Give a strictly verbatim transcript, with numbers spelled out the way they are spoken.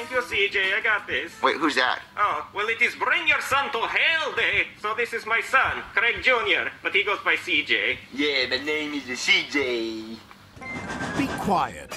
Thank you, C J. I got this. Wait, who's that? Oh, well, it is Bring Your Son to Hell Day. So this is my son, Craig Junior, but he goes by C J. Yeah, the name is C J. Be quiet.